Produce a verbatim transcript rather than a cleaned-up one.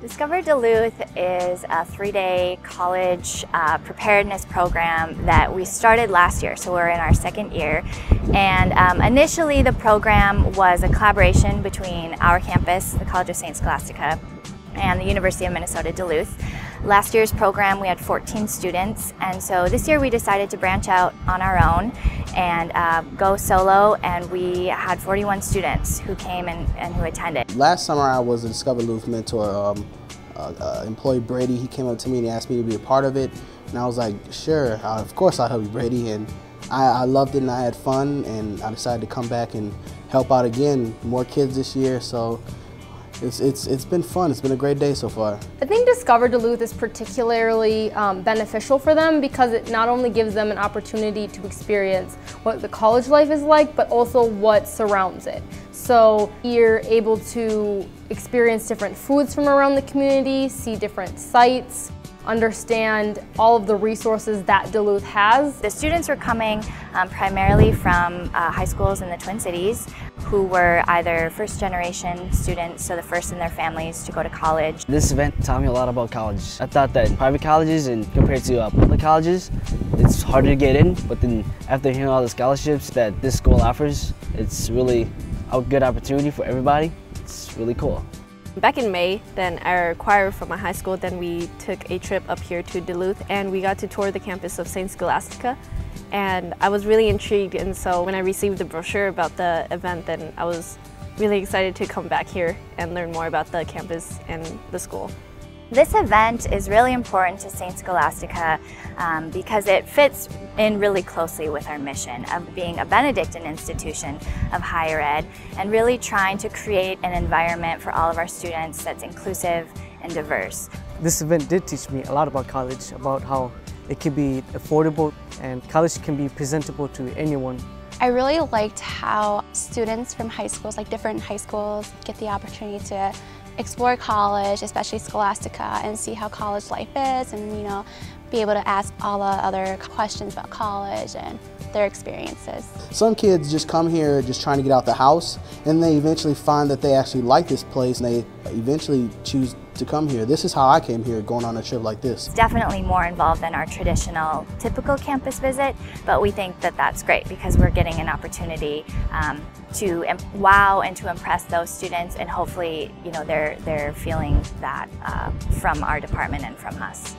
Discover Duluth is a three-day college uh, preparedness program that we started last year, so we're in our second year. And um, initially the program was a collaboration between our campus, the College of Saint Scholastica, and the University of Minnesota Duluth. Last year's program we had fourteen students, and so this year we decided to branch out on our own and uh, go solo, and we had forty-one students who came and, and who attended. Last summer I was a Discover Duluth mentor. Um, uh, uh, employee Brady, he came up to me and asked me to be a part of it, and I was like, sure, uh, of course I'll help you, Brady, and I, I loved it and I had fun, and I decided to come back and help out again, more kids this year, so It's, it's, it's been fun. It's been a great day so far. I think Discover Duluth is particularly um, beneficial for them because it not only gives them an opportunity to experience what the college life is like, but also what surrounds it. So you're able to experience different foods from around the community, see different sites, understand all of the resources that Duluth has. The students were coming um, primarily from uh, high schools in the Twin Cities who were either first generation students, so the first in their families to go to college. This event taught me a lot about college. I thought that private colleges and compared to uh, public colleges, it's harder to get in, but then after hearing all the scholarships that this school offers, it's really a good opportunity for everybody. It's really cool. Back in May, then our choir from my high school, then we took a trip up here to Duluth and we got to tour the campus of Saint Scholastica, and I was really intrigued, and so when I received the brochure about the event, then I was really excited to come back here and learn more about the campus and the school. This event is really important to Saint Scholastica um, because it fits in really closely with our mission of being a Benedictine institution of higher ed and really trying to create an environment for all of our students that's inclusive and diverse. This event did teach me a lot about college, about how it can be affordable and college can be presentable to anyone. I really liked how students from high schools, like different high schools, get the opportunity to explore college, especially Scholastica, and see how college life is, and you know, be able to ask all the other questions about college and their experiences. Some kids just come here just trying to get out the house, and they eventually find that they actually like this place and they eventually choose to come here. This is how I came here, going on a trip like this. It's definitely more involved than our traditional, typical campus visit, but we think that that's great because we're getting an opportunity um, to wow and to impress those students, and hopefully, you know, they're, they're feeling that uh, from our department and from us.